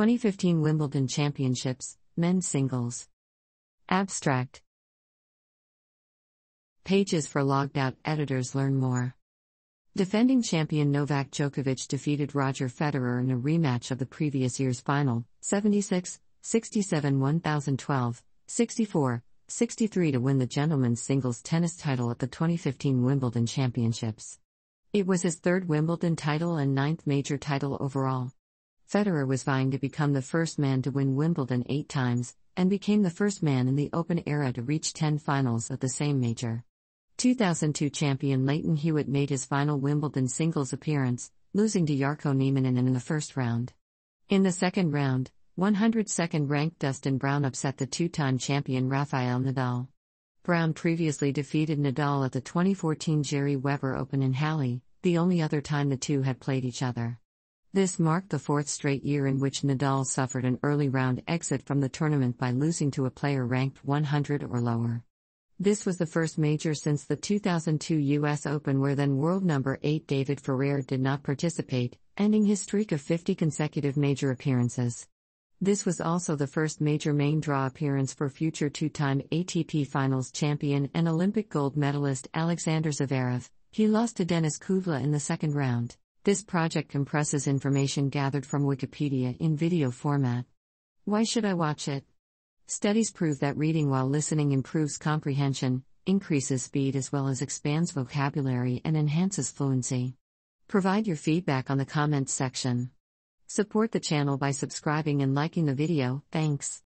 2015 Wimbledon Championships, Men's Singles. Abstract. Pages for logged-out editors. Learn more. Defending champion Novak Djokovic defeated Roger Federer in a rematch of the previous year's final, 76-67 1012, 64-63 to win the gentlemen's singles tennis title at the 2015 Wimbledon Championships. It was his third Wimbledon title and ninth major title overall. Federer was vying to become the first man to win Wimbledon 8 times, and became the first man in the Open era to reach 10 finals at the same major. 2002 champion Lleyton Hewitt made his final Wimbledon singles appearance, losing to Jarkko Nieminen in the first round. In the second round, 102nd-ranked Dustin Brown upset the two-time champion Rafael Nadal. Brown previously defeated Nadal at the 2014 Gerry Weber Open in Halle, the only other time the two had played each other. This marked the fourth straight year in which Nadal suffered an early round exit from the tournament by losing to a player ranked 100 or lower. This was the first major since the 2002 US Open where then world number 8 David Ferrer did not participate, ending his streak of 50 consecutive major appearances. This was also the first major main draw appearance for future two-time ATP Finals champion and Olympic gold medalist Alexander Zverev. He lost to Denis Kudla in the second round. This project compresses information gathered from Wikipedia in video format. Why should I watch it? Studies prove that reading while listening improves comprehension, increases speed as well as expands vocabulary and enhances fluency. Provide your feedback on the comments section. Support the channel by subscribing and liking the video. Thanks.